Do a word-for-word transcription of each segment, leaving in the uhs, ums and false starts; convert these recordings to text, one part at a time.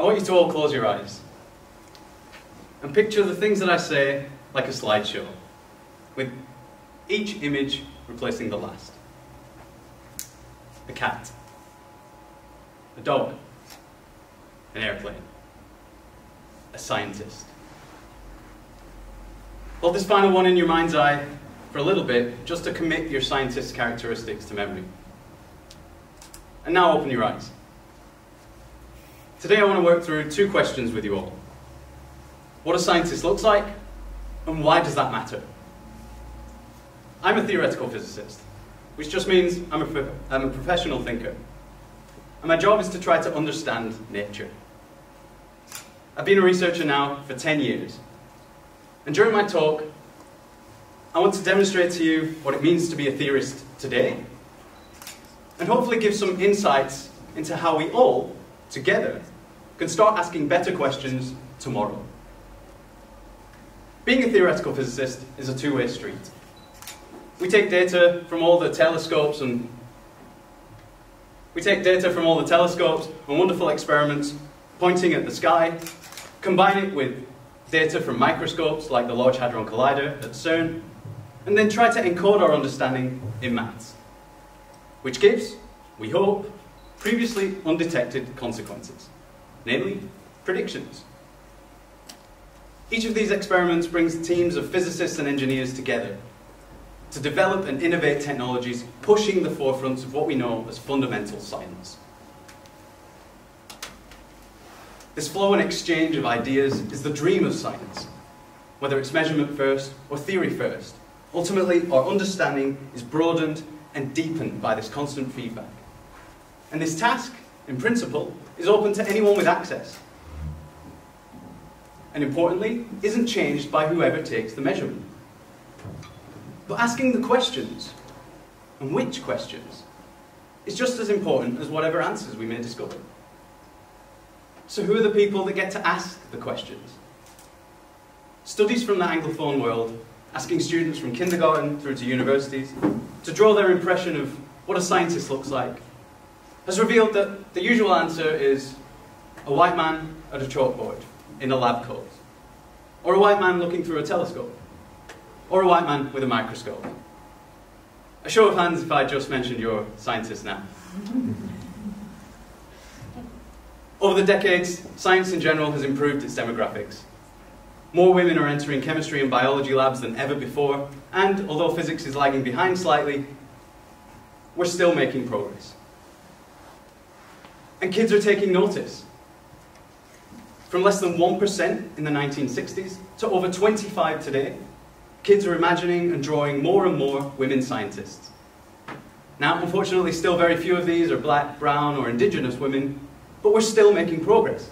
I want you to all close your eyes and picture the things that I say like a slideshow, with each image replacing the last. A cat, a dog, an airplane, a scientist. Hold this final one in your mind's eye for a little bit, just to commit your scientist's characteristics to memory. And now open your eyes. Today I want to work through two questions with you all. What a scientist looks like, and why does that matter? I'm a theoretical physicist, which just means I'm a, I'm a professional thinker. And my job is to try to understand nature. I've been a researcher now for ten years. And during my talk, I want to demonstrate to you what it means to be a theorist today, and hopefully give some insights into how we all, together, can start asking better questions tomorrow. Being a theoretical physicist is a two-way street. We take data from all the telescopes and we take data from all the telescopes and wonderful experiments pointing at the sky, combine it with data from microscopes like the Large Hadron Collider at CERN, and then try to encode our understanding in maths, which gives, we hope, previously undetected consequences, namely predictions. Each of these experiments brings teams of physicists and engineers together to develop and innovate technologies pushing the forefronts of what we know as fundamental science. This flow and exchange of ideas is the dream of science. Whether it's measurement first or theory first, ultimately our understanding is broadened and deepened by this constant feedback. And this task, in principle, is open to anyone with access. And importantly, isn't changed by whoever takes the measurement. But asking the questions, and which questions, is just as important as whatever answers we may discover. So who are the people that get to ask the questions? Studies from the Anglophone world, asking students from kindergarten through to universities to draw their impression of what a scientist looks like, has revealed that the usual answer is a white man at a chalkboard in a lab coat, or a white man looking through a telescope, or a white man with a microscope. A show of hands if I just mentioned your scientist now. Over the decades, science in general has improved its demographics. More women are entering chemistry and biology labs than ever before, and although physics is lagging behind slightly, we're still making progress. And kids are taking notice. From less than one percent in the nineteen sixties to over twenty-five today, kids are imagining and drawing more and more women scientists. Now, unfortunately, still very few of these are black, brown, or indigenous women, but we're still making progress.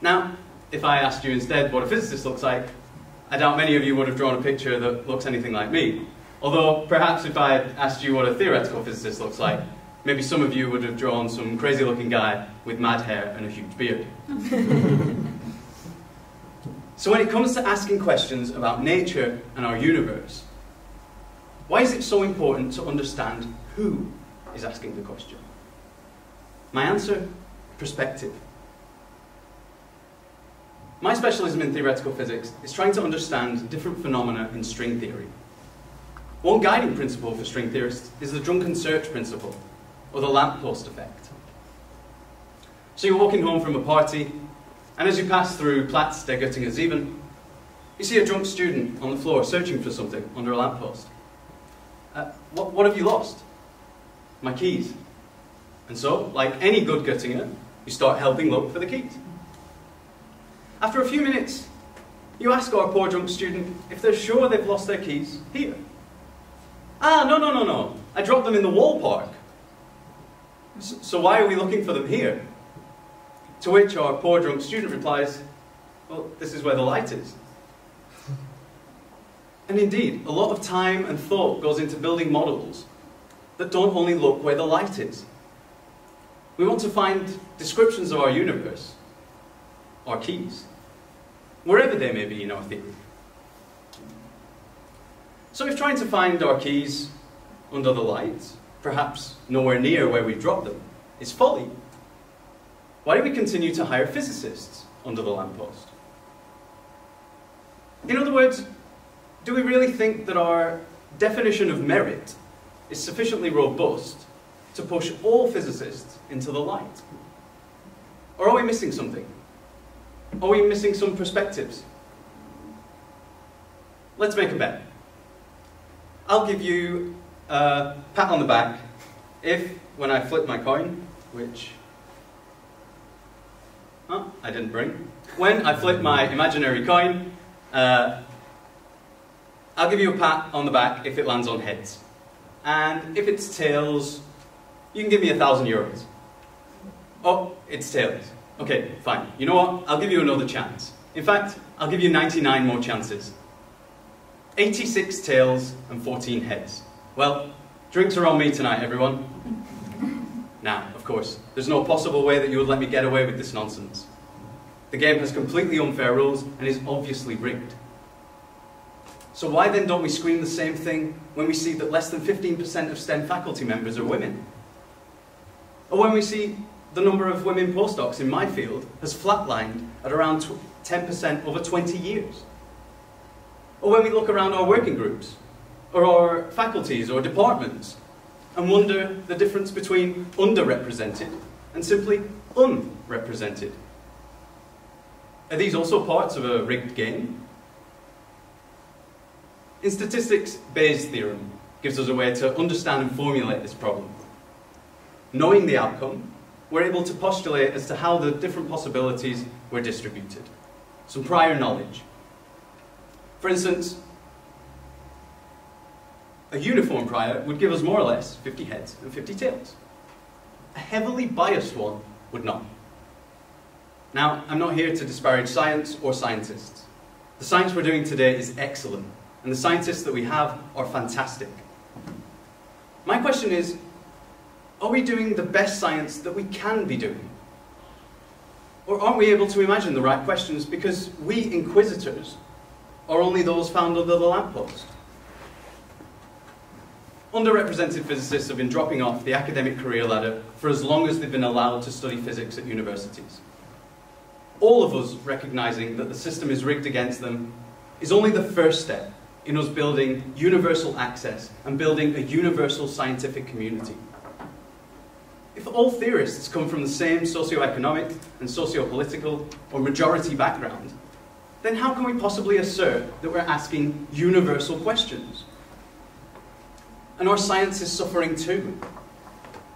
Now, if I asked you instead what a physicist looks like, I doubt many of you would have drawn a picture that looks anything like me. Although, perhaps if I had asked you what a theoretical physicist looks like, maybe some of you would have drawn some crazy-looking guy with mad hair and a huge beard. So when it comes to asking questions about nature and our universe, why is it so important to understand who is asking the question? My answer? Perspective. My specialism in theoretical physics is trying to understand different phenomena in string theory. One guiding principle for string theorists is the drunken search principle, or the lamppost effect. So you're walking home from a party, and as you pass through Platz der Göttinger Sieben, you see a drunk student on the floor searching for something under a lamppost. Uh, what, what have you lost? My keys. And so, like any good Göttinger, you start helping look for the keys. After a few minutes, you ask our poor drunk student if they're sure they've lost their keys here. Ah, no, no, no, no. I dropped them in the wall park. So, so why are we looking for them here? To which our poor drunk student replies, well, this is where the light is. And indeed, a lot of time and thought goes into building models that don't only look where the light is. We want to find descriptions of our universe, our keys, wherever they may be in our theory. So if trying to find our keys under the light, perhaps nowhere near where we dropped them, is folly, Why do we continue to hire physicists under the lamppost? In other words, do we really think that our definition of merit is sufficiently robust to push all physicists into the light? Or are we missing something? Are we missing some perspectives? Let's make a bet. I'll give you a pat on the back if, when I flip my coin, which oh, I didn't bring, when I flip my imaginary coin, uh, I'll give you a pat on the back if it lands on heads. And if it's tails, you can give me a thousand euros. Oh, it's tails. Okay, fine. You know what? I'll give you another chance. In fact, I'll give you ninety-nine more chances. eighty-six tails and fourteen heads. Well, drinks are on me tonight, everyone. Now, of course, there's no possible way that you would let me get away with this nonsense. The game has completely unfair rules and is obviously rigged. So why then don't we scream the same thing when we see that less than fifteen percent of STEM faculty members are women? Or when we see the number of women postdocs in my field has flatlined at around ten percent over twenty years? Or when we look around our working groups, or our faculties or departments, and wonder the difference between underrepresented and simply unrepresented? Are these also parts of a rigged game? In statistics, Bayes' theorem gives us a way to understand and formulate this problem. Knowing the outcome, we're able to postulate as to how the different possibilities were distributed. Some prior knowledge. For instance, a uniform prior would give us more or less fifty heads and fifty tails. A heavily biased one would not. Now, I'm not here to disparage science or scientists. The science we're doing today is excellent, and the scientists that we have are fantastic. My question is, are we doing the best science that we can be doing? Or aren't we able to imagine the right questions because we inquisitors are only those found under the lamppost? Underrepresented physicists have been dropping off the academic career ladder for as long as they've been allowed to study physics at universities. All of us recognizing that the system is rigged against them is only the first step in us building universal access and building a universal scientific community. If all theorists come from the same socioeconomic and socio-political or majority background, then how can we possibly assert that we're asking universal questions? And our science is suffering too.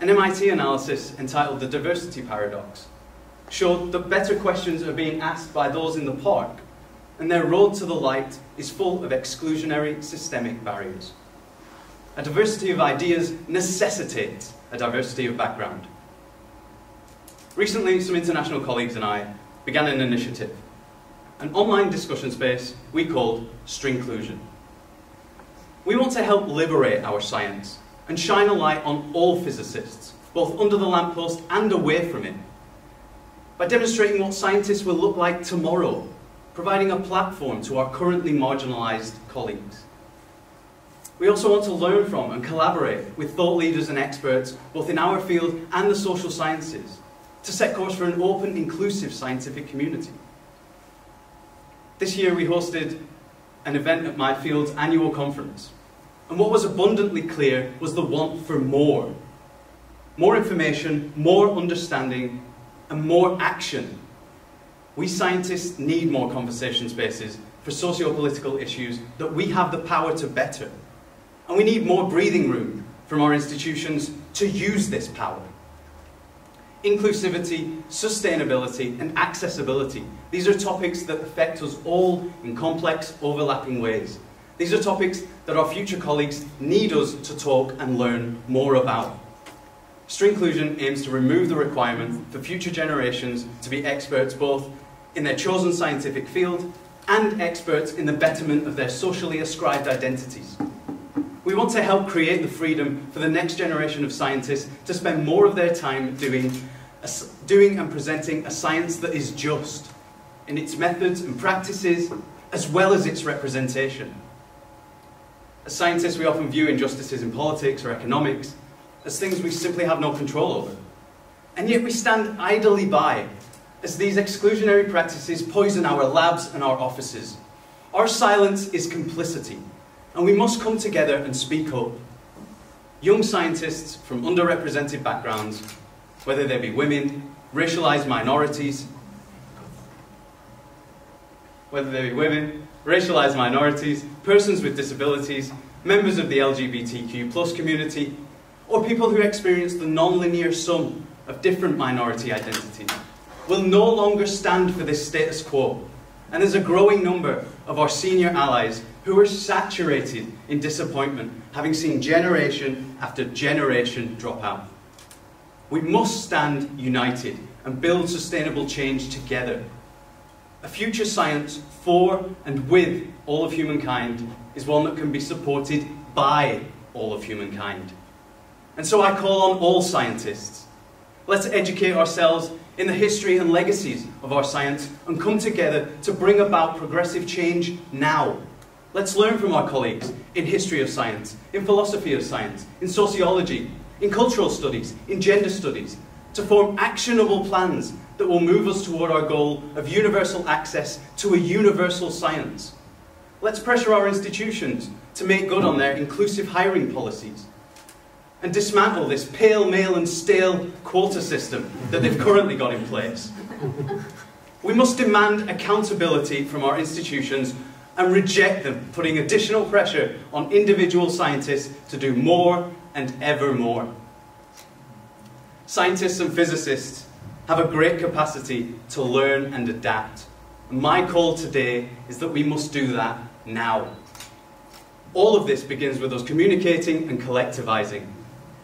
An M I T analysis entitled The Diversity Paradox showed that better questions are being asked by those in the park, and their road to the light is full of exclusionary systemic barriers. A diversity of ideas necessitates a diversity of background. Recently, some international colleagues and I began an initiative, an online discussion space we called Stringclusion. We want to help liberate our science and shine a light on all physicists, both under the lamppost and away from it, by demonstrating what scientists will look like tomorrow, providing a platform to our currently marginalized colleagues. We also want to learn from and collaborate with thought leaders and experts, both in our field and the social sciences, to set course for an open, inclusive scientific community. This year we hosted an event at my field's annual conference, and what was abundantly clear was the want for more. More information, more understanding, and more action. We scientists need more conversation spaces for socio-political issues that we have the power to better. And we need more breathing room from our institutions to use this power. Inclusivity, sustainability, and accessibility. These are topics that affect us all in complex, overlapping ways. These are topics that our future colleagues need us to talk and learn more about. Stringclusion aims to remove the requirement for future generations to be experts both in their chosen scientific field and experts in the betterment of their socially ascribed identities. We want to help create the freedom for the next generation of scientists to spend more of their time doing, doing and presenting a science that is just in its methods and practices, as well as its representation. As scientists, we often view injustices in politics or economics as things we simply have no control over. And yet we stand idly by as these exclusionary practices poison our labs and our offices. Our silence is complicity, and we must come together and speak up. Young scientists from underrepresented backgrounds, whether they be women, racialized minorities, whether they be women, racialized minorities, persons with disabilities, members of the L G B T Q plus community, or people who experience the non-linear sum of different minority identities, will no longer stand for this status quo. And there's a growing number of our senior allies who are saturated in disappointment, having seen generation after generation drop out. We must stand united and build sustainable change together. A future science for and with all of humankind is one that can be supported by all of humankind. And so I call on all scientists. Let's educate ourselves in the history and legacies of our science and come together to bring about progressive change now. Let's learn from our colleagues in history of science, in philosophy of science, in sociology, in cultural studies, in gender studies, to form actionable plans that will move us toward our goal of universal access to a universal science. Let's pressure our institutions to make good on their inclusive hiring policies and dismantle this pale, male and stale quota system that they've currently got in place. We must demand accountability from our institutions and reject them, putting additional pressure on individual scientists to do more and ever more. Scientists and physicists have a great capacity to learn and adapt. And my call today is that we must do that now. All of this begins with us communicating and collectivizing,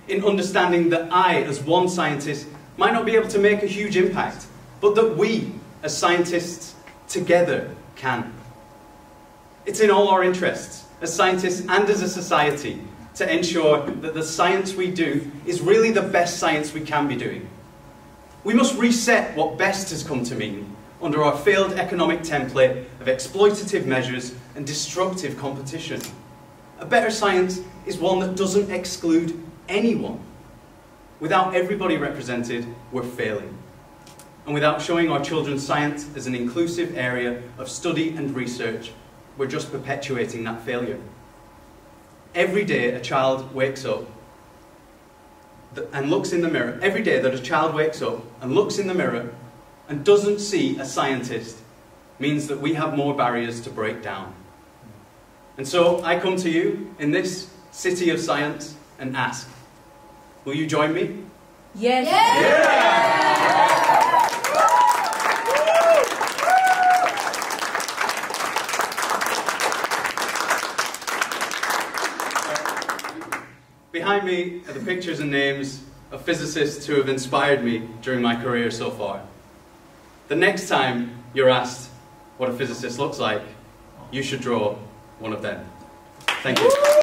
in understanding that I, as one scientist, might not be able to make a huge impact, but that we, as scientists, together can. It's in all our interests, as scientists and as a society, to ensure that the science we do is really the best science we can be doing. We must reset what best has come to mean under our failed economic template of exploitative measures and destructive competition. A better science is one that doesn't exclude anyone. Without everybody represented, we're failing. And without showing our children science as an inclusive area of study and research, we're just perpetuating that failure. Every day a child wakes up and looks in the mirror, every day that a child wakes up and looks in the mirror and doesn't see a scientist means that we have more barriers to break down. And so I come to you in this city of science and ask, will you join me? Yes! Yes. Yeah. Behind me are the pictures and names of physicists who have inspired me during my career so far. The next time you're asked what a physicist looks like, you should draw one of them. Thank you.